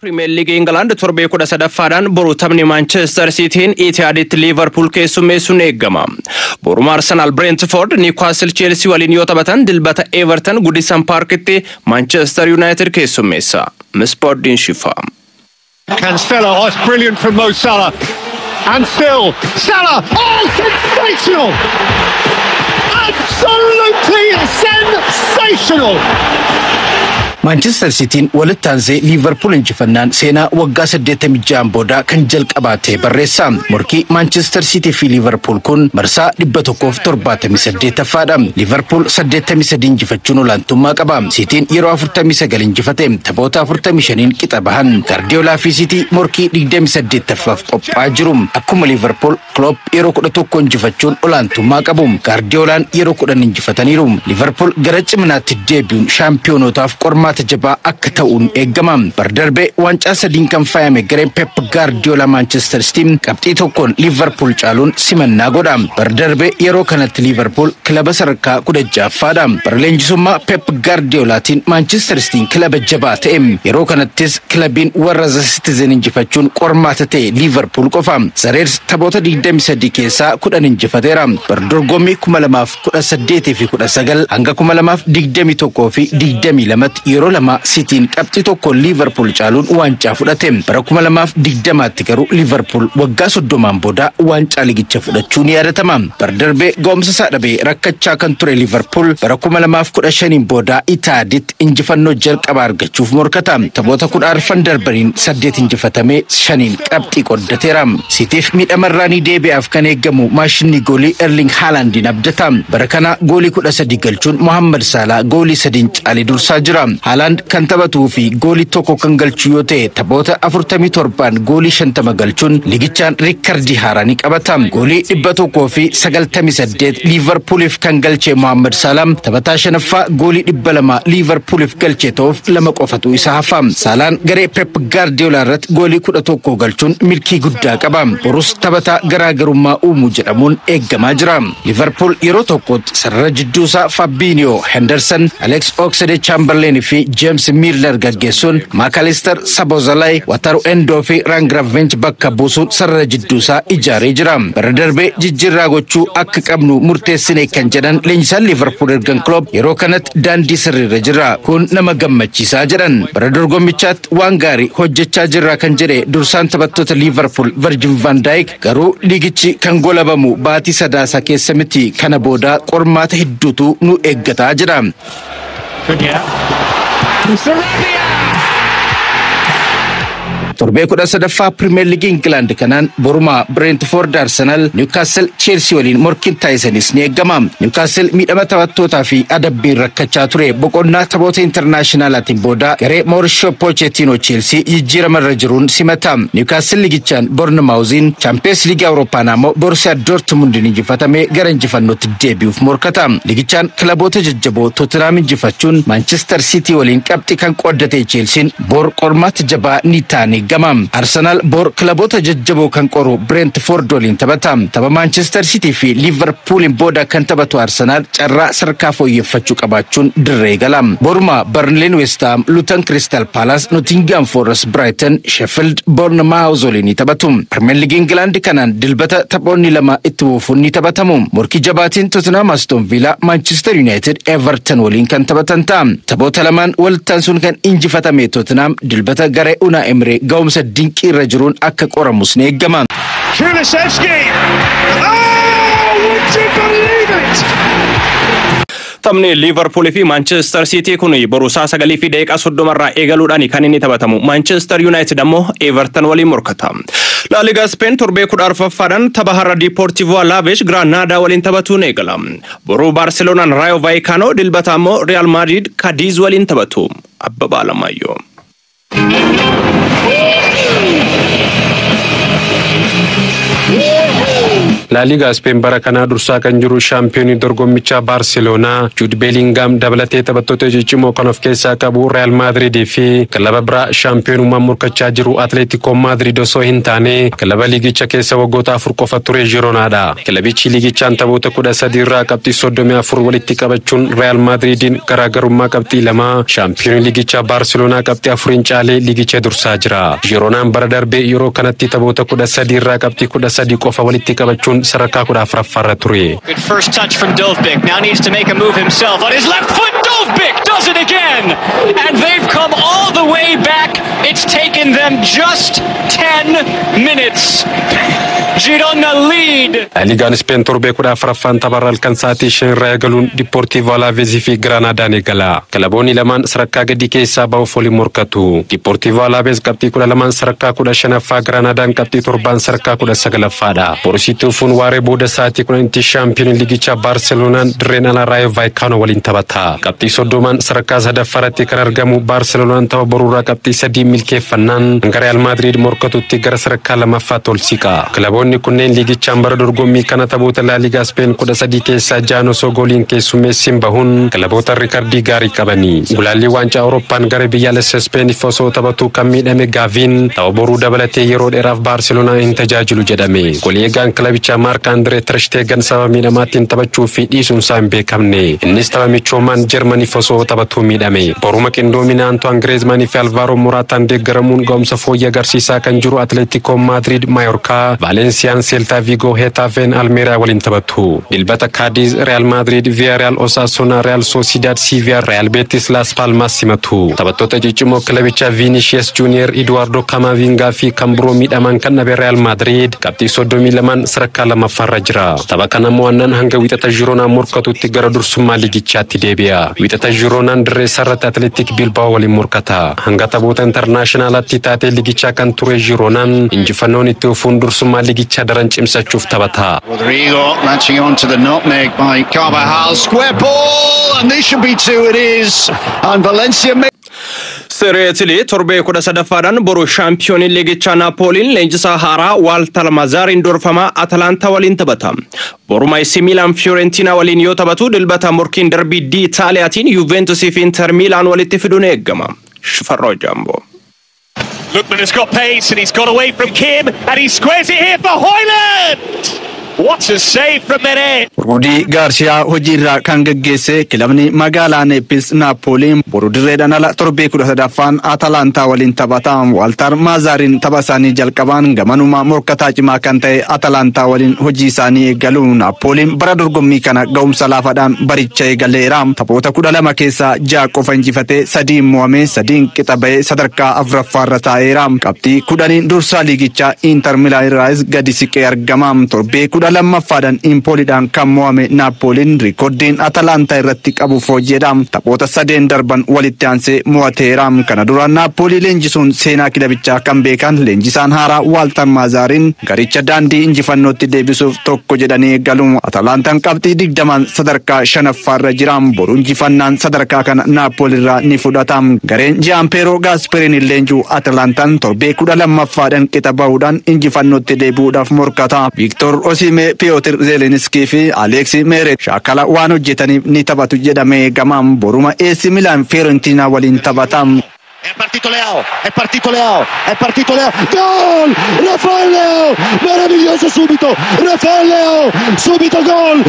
Premier League England torbe kuda sadaffaadhaan boru taphni Manchester City hin Etihadit Liverpool keessummeessuun eegama. Boru Arsenal Brentford Newcastle Chelsea waliin yoo taphatan dilbata Everton Goodison Parkitti Manchester United keessummeessa. Mispodin Shifa. Cancelo, oh, it's brilliant from Mo Salah. And still Salah, oh sensational. Absolutely sensational. Manchester City walitanze Liverpool injifannan sena wagga 8 boda kan jalqabate barresa murki Manchester City fi Liverpool kun marsa 178 fadam Liverpool 83 injifachun lantuma qabam City yero 49 injifatem tabota 45 kitabahan Guardiola fi City murki 28 faf qopajrum akum Liverpool Klopp yero 11 injifachun lantuma qabum Guardiola yero 10 injifatanirum Liverpool garacimnat debut championotaf qorma tajaba aktaun egamam berderbe wanca sedinkan fayame grem Pep Guardiola Manchester City kapti tokon Liverpool calon simanna godam berderbe yero kanat Liverpool klub sarka kudajja fadam berlenjisuma Pep Guardiola tin Manchester City klub jabatem yero kanatis klubin warraza citizen injifachun qormatate Liverpool qofam zarers tabota digdem sadikesa kudan injifateram berdorgomi kumalamaf kudasdete fi kudasagal anga kumalamaf digdemi tokofi digdemi lamat Lama City qabxi tokko Liverpool calon wanca fudhatem bara kuma lamaaf digdamaatti garu Liverpool wagga 30 boda wanca ligicha fudhachuun yaadatama berdarbe gomsa sadhabe rakkacha kan ture Liverpool bara kuma lamaaf 15 boda Etihadit injifanno jalqaba argachuuf morkatam tabota kun arfan darbarin 8 injifatame shanin qabxi qoddateram Cityf midamarrani debi'af kan eegamu maashini goli Erling Haaland nabdatam bara kana goli 13 galchuun Muhammad Salah goli 3 cali dursa jiram Haaland kan tabatu fi goli tokko kan galchu yoo ta'e tabota 47 goli 50 galchuun ligichaan rikardi harani qabatam goli 101 fi 98 Liverpoolif kan galche Muhammad Salah tabata shanaffa goli 200 Liverpoolif galche toof lama qofatu isa hafam Salah gare Pep Guardiola rat goli 11 galchuun milki guddaa qabam borus tabata garaagarummaa uumu jedhamuun eeggama jira Liverpool yeroo tokko sarara jidduusa Fabinio Henderson Alex Oxlade-Chamberlain fi James Milner gadgesun Macalister Sabozalai wataru endofi Rangravenge bakka busun sarra jiddusa ijare jiram berderbe jijjirra gochu akka qabnu murteessine kan jedhan lenjisaan Liverpool ergan Klopp yeroo kanat dandi sirra jira kun nama gammachiisa jedhan berdorgomichat waan gaarii hojjechaa jira kan jedhe dursaan taphattoota Liverpool Virgil Van Dijk garuu ligichi kan golabamu baati sadaasa keessa miti kana booda qormaata hidduutu nu eeggataa jira Torbe kuda sadaffa Premier League England kanan Boruma Brentford Arsenal Newcastle Chelsea waliin morkin taisanis ni eegamam Newcastle midhama taphattoota fi adabbi rakkachaa ture boqonnaa tabota international atin booda gare Mauricio Pochettino Chelsea jijjiiramarra jiruun simatam Newcastle ligichaan Bournemouth Champions League Europa namo Borussia Dortmund injifatame gara injifannootti deebi'uuf morkatam ligichaan klabota jajjaboo Tottenham injifachuun Manchester City waliin qabxi kan qoddate Chelsea bor qormaat jabaa ni taane gamam Arsenal bor klabota jajjabo kan qoru Brentford waliin tabatam taba Manchester City fi Liverpool boda kan tabatu Arsenal carra sarka foyyeffachu qabachuun dirree galam Boruma Burnley West Ham Luton Crystal Palace Nottingham Forest Brighton Sheffield Bournemouth waliin tabatum Premier League England kanan dilbata tabonni lama ittuufuni tabatamu murki jabatin Tottenham Aston Villa Manchester United Everton waliin kan tabatantam tabota laman waltansun kan injifatame Tottenham dilbata gare Una Emery Gomsa dinki rajurun akka qoramus ne eegaman Kulusevski oh would you believe it Tamne Liverpool fi Manchester City kuni Borussia 9 fi daqiiqa 30 marra eegaluudhaan kan inni taphatamu Manchester United ammo Everton waliin morkata La Liga Spain torbe kudar fafadan tabahara Deportivo Alaves Granada waliin taphatu ne eegalam Boru Barcelona Rayo Vallecano dilbata ammo Real Madrid Cadiz waliin taphatu Abbaba Alamayyo Woo! La Liga Spain bara kana dursa kan jiru championi dorgommicha Barcelona Jude Bellingham dabalatee taphattoota jijjimoo kan of keessaa qabu Real Madrid fi kilaba bira championuma murkachaa jiru Atletico Madrid osoo hin taane kilaba ligicha keessa waggoota 4 qofa ture Granada. Kilabichi ligichaan taphoota 13 irraa qabxii 34 walitti qabachuun Real Madridin garaagarummaa qabxii lama championi ligicha Barcelona qabxii 4 caalee ligicha dursaa jira. Granadaan bara darbee yeroo kanatti taphoota 13 irraa qabxii 13 qofa walitti qabachun saraka kuda farfarra ture. Good first touch from Dovbik. Now needs to make a move himself on his left foot. Dovbik does it again. And they've come all the way back. It's taken them just 10 minutes. Girona lead. Ligan Spain turbe kuda farfan tabarra alkansati shin regalun Deportivo Alaves fi Granada negala. Kalaboni laman saraka gadi keessa baw foli murkatu. Deportivo Alaves kapti kuda laman saraka kuda shanafa Granada kapti turban saraka kuda sagalafada. Borussia fun ware boda saati kun inti champion ligicha Barcelona drenala rayo vaikano walin tabata kapti sodoman saraka hadafarati karargamu Barcelona taw borura kapti sadi milke fannan Real Madrid morkatu tigar saraka lama fatol sika klabonni kunnen ligicha bara dorgommi kana tabota la Liga Spain kuda sadi keessa jano so golin kesume simbahun klabota Ricardi gari kabani gulali wanca Europan gare biyale Spain foso tabatu kamidame Gavin taw boru dabalate yero deraf Barcelona intajajilu jedame Gan klabicha Marc Andre ter Stegen sabamina matin tabachu fi disun sambe kamne inista michoman Germany foso tabatu midame boruma ken dominanto Griezmann fi Alvaro Morata de Gramun gomsa foya Garcia kan juru Atletico Madrid Mallorca Valencia Celta Vigo Getafe Almeria walin tabatu Bilbao Cadiz Real Madrid Villarreal Osasuna Real Sociedad Sevilla Real Betis Las Palmas simatu tabatota jichimo klabicha Vinicius Junior Eduardo Camavinga fi Cambro midaman kan Real Madrid kapti sodomi laman saraka lama farajra tabakana muannan hanga witata Girona murkatu tigara dursuma ligichati debia witata Girona ndre sarat Athletic Bilbao wali murkata hanga tabota international atitate ligicha kan ture Girona injifanoni tufun dursuma ligicha daran chimsa chuf tabata Rodrigo matching on to the nutmeg by Carvajal square ball and they should be two it is and Valencia Seriously, Torbe could have said a faran, Boru champion in Legicha Napoli, Lenges Sahara, Walter Mazar in Dorfama, Atalanta Walin Tabatam. Boruma Milan Fiorentina Walin Yotabatu, Delbata Murkin Derby di Taliatin, Juventus if Inter Milan Walitifidunegama. Shfaro Jumbo. Lookman has got pace and he's got away from Kim and he squares it here for Højlund! What a save from Mene! Rudi Garcia Hojira Kangese, Kilamni Magalane Pils Napoli, Borudred and Ala Torbekurafan, Atalanta Walin Tabatam, Walter Mazarin Tabasani Jalkavan, Gamanuma Murkatajima Kante, Atalanta Walin Hojisani Galuna, Polim, Bradurgomikana, Gomsalafadan, Bariche Galeram, Tapota Kudamakesa, Jacob and Jifate, Sadim Moame, Sadin Ketabe, Sadarka Avrafarataeram, Kapti, Kudanin Dursali Gicha, Inter Milan Rise, Gadisiker Gamam, Torbe Lamafadan in Polidan Kamoame Napolin recording Atalanta Ratik Abu Fojedam Tapota Saden Darban Walitanse Muateram Kanadura Napoli Lengisun Sena Kidavicha Kambekan Lengisan Hara Walter Mazarin Garicha Dandi Injifanotti Debisov Toko Jedane Galum Atalantan Kapti Digdaman Sadarka Shanafara Jiram Borunjifanan Sadarkakan Napolira Nifudatam Garen Giampero Gasperini Lenju Atalantan Torbekuda Lamafadan Ketabaudan Injifanotti Debudaf Morkata Victor Osimhen Piotr Zelenski fi Alexi Merek Shakala Wano Jetani Nitabatu Jedame Gamam Boruma AC Milan Fiorentina Walin Tabatam È partito Leo, è partito Leo, è partito Leo, gol! Rafael Leo, meraviglioso subito, Rafael Leo, subito gol,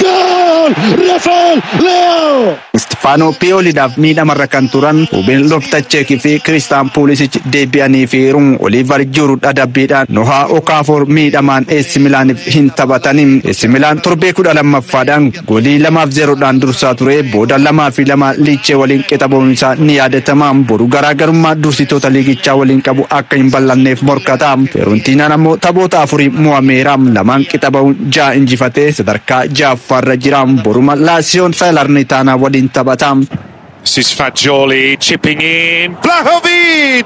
gol! Rafael Leo! Stefano Pioli da Mila Marracanturan, Ruben Loftus-Cheek fi Christian Pulisic debiani fi Run, Oliver Giroud adabida, Noha Okafor midaman AC Milan hintabatanim, AC Milan torbeku dalam fadan, goli lama 0 dan dursa ture, boda lama fi lama lice walin ketabonsa ni ade tamam boru garagarumma dursitoota ligicha walin qabu akka hin ballanneef morkatam Fiorentina nammo tabota afuri muameram laman qitabaun ja injifate sadarka jaffarra jiram boruma Lazio Salernitana walin tabatam This is Fagioli chipping in Vlahovic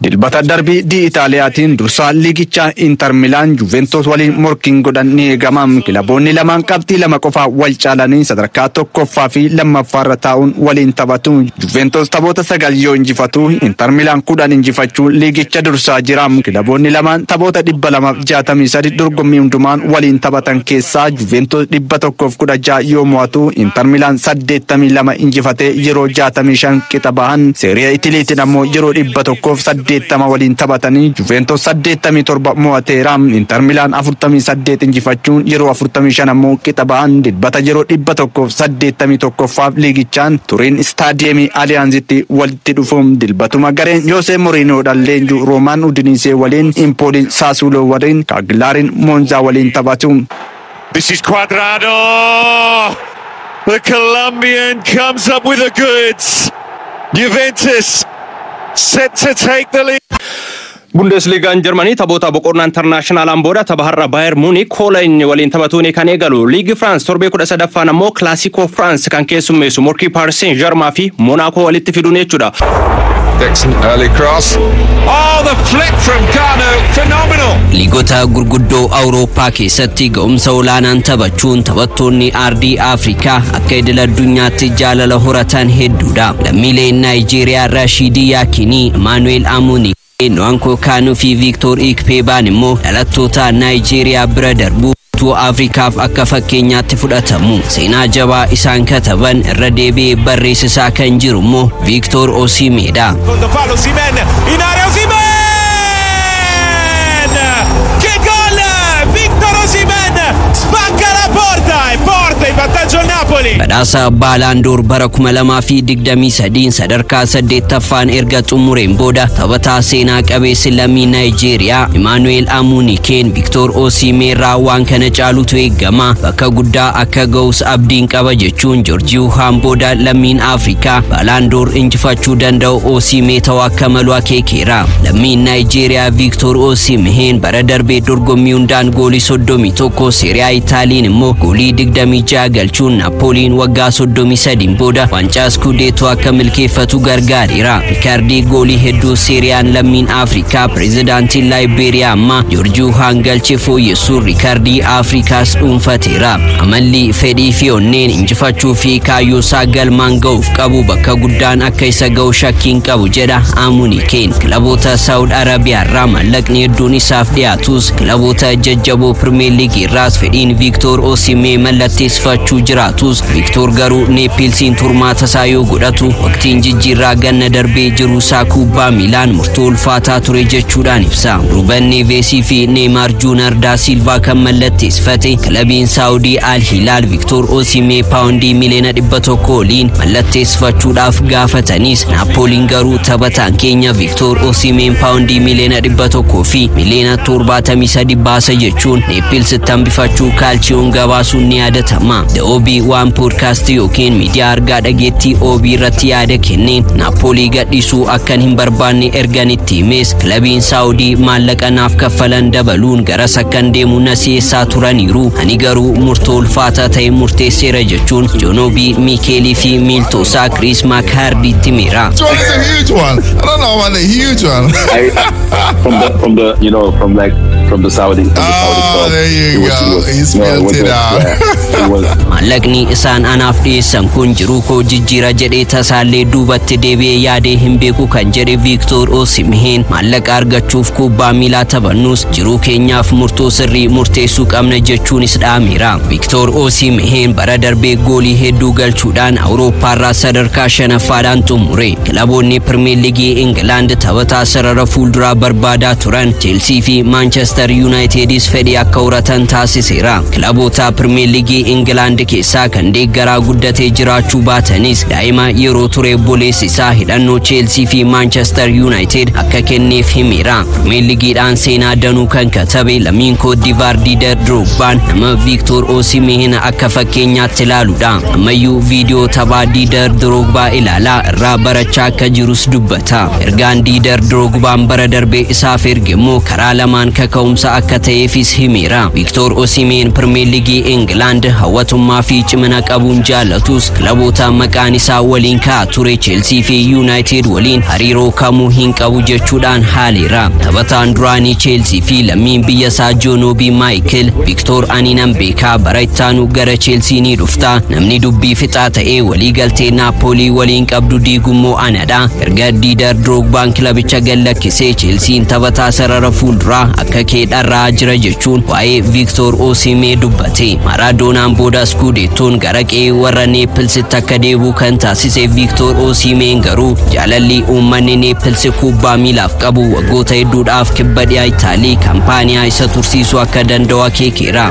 Dilbata darbi di Italiatiin dursaa liigicha Inter Milan Juventus waliin morkin godhanne eegamam kilaboonni lamaan qabxii lama qofa wal caalanii sadarkaa tokkoffaa fi lammaffaa ta'uun waliin taphatu. Juventus taphoota 9 yoo injifatu Inter Milan 10 injifachuu liigicha dursaa jiram kilaboonni lamaan taphoota 263 dorgommii hundumaan waliin taphatan keessaa Juventus 116 yoo mo'atu Inter Milan 82 injifate yeroo 65 kitabahan Serie A Italiitiin ammoo yeroo 100 dettama waliin taphatanii Juventus 87 mo'ateeram Inter Milan 48 injifachuun yeroo 45 ammoo kitabaan dilbata yeroo 181 liigichaan Turin Stadium Allianziti walitti dhufuun dilbatuma gareen Jose Mourinho dalleenju Roman Udinese waliin Empoli Sassuolo waliin Cagliari Monza waliin taphatu. This is Cuadrado. The Colombian comes up with the goods. Juventus set to take the lead. Bundesliga in Germany, Tabota Bokorna International Amboda, Tabahara Bayer Munich, Holland, Walin Tabatuni Canegalu, League France, Torbe Kudasadafana, Mo Classico France, Cancesum, Morki Parsin, Germafi, Monaco, Alitifidunetura. Dixon, early cross. Oh, the flick from Gano, phenomenal. Ligota Gurgudo, Auropaki, Satigo, Umsaulanan Tabachun, Tabatuni, RD Africa, Akedela Dunyati Jala Horatan Heduda, Lamile, Nigeria, Rashidi Yakini, Manuel Amuni. Nwanko Kanu fi Victor Ikpebanimo Alatota Nigeria brother bu to Africa akafa Kenya tifudatamu Sina Jawa Isankatavan Radebe Barresisa Kanjirumo Victor Osimhen Che gol Victor Osimhen spacca la porta e porta in vantaggio Napoli Badasa Balandur Barakumalama fi digdami sadin sadarka sadettafan ergatumureen boda tabata sena qabe silami Nigeria Emmanuel Amuni ken Victor Osimhen rawan kana calutu egama bakka gudda akka gaus abdin qabajechun Georgiou Hamboda lamin Africa Balandur injifachu dandaw Osimhen tawakkamalu akekira lamin Nigeria Victor Osimhen baradarbe dorgomi undan goli soddomi tokko Serie Italian mo goli digdami jagalchun Napoli wagga soddomi sadin boda wanca scudetto akka milkeefatu gargaarira Icardi goli heddu Serian lamin Africa president Liberia ma Giorgio Hangalchefo yesu Icardi Africa's unfatira amalli fedi fionnen injifachu fi kayo sagal mangof qabu bakka guddan akka isa gawsha king qabu jeda Amuni ken klabota Saudi Arabia rama laqni dunisaf diatus klabota jajjabo Premier League ras fedin Victor Osimhen malatisfachu jiratus Victor garu Nepilsin turma tasayo godatu waqtin jijjirra ganna darbe jiru sakuba Milan murtul fata turejechudan ibsa Ruben Neves fi Neymar Junior da Silva kamallatisfati klabin Saudi Al Hilal Victor Osimhen poundi milena dibbato kolin mallatisfachu daf gafatanis Napoli garu tabatan Kenya Victor Osimhen poundi milena dibbato kofi milena turbata misa dibasa jechun Nepils tambifachu calcium gawasu niadatama the Obi-Wan podcast yoken media gadageti obi ratiade kenne Napoli gadisu akan himbarbanni ergani times klabin Saudi mallaqanaf kafalan dabalun gara sakandemu nasi saturaniru anigaru murtol fata tay murte serajechun Jonobi Mikeli fi Milto sa Chris McHardy timira. It's a huge one. I don't know about a huge one. From the Saudi. From the Saudi club. There you go. He's built it out. Malagni isan anafdi sankun jiruko jijjira jede tasale dubatti debe yade himbeku kanjere Victor Osimhen malaq argachuf ku bamila tabanus jiru kenyaf murto sirri murte suq amna jechun isdamira Victor Osimhen baradarbe goli heddu galchudan Europa ra sadarka shanafadan tumure klabonni Premier League England tawata sarara fuldura barbada turan Chelsea fi Manchester United is fedi akawratan tasisira klabota Premier League England kesa kande gara guddate jirachu batanis daima yero ture bolesi sahidanno Chelsea fi Manchester United akka kennef himira Premier League dan sena danu kan katabe lamin ko divardi der droban ma Victor Osimhen akka fakenya tilaluda mayu video tabadi der drogba ilala rabaracha ka jirus dubbata ergandi der drogban baradarbe isafirgemo karalaman ka kaumsa akka tayefis himira Victor Osimhen Premier League England hawatumma fi chimana qabu ክለቡን ጃለቱስ ክለቦታ መቃኒሳ ወሊንካ ቱሬ ቼልሲ ፊ ዩናይትድ ወሊን ሃሪሮ ካሙ ሂንቀቡጀቹዳን ሃሊራ ተበታን ድራኒ ቼልሲ ፊ ለሚን ቢያሳጆ ኖቢ ማይክል ቪክቶር አኒናም ቤካ በራይታኑ ገረ ቼልሲ ኒዱፍታ ነምኒ ዱቢ ፍጣታኤ ወሊ ገልቴ ናፖሊ ወሊን ቀብዱ ዲጉሞ አናዳ እርጋዲ ደርድሮግ ባንክ ለብቻ ገለክ ሴ ቼልሲን ተበታ ሰረረፉ ድራ አከኬ ዳራ ጅረጀቹን ዋይ ቪክቶር ኦሲሜን ዱባቴ ማራዶናን ቦዳ ስኩዴቶን ገረቄ ወራኔ ፕልስ ተከዴቡ ከንታሲሴ ቪክቶር ኦሲሜን ገሩ ጃለሊ ኡማኔ ኔፕልስ ኩባ ሚላፍ ቀቡ ወጎታይ ዱዳፍ ክበዲ አይታሊ ካምፓኒ አይሰቱርሲሱ አከደንደዋኬ ኪራ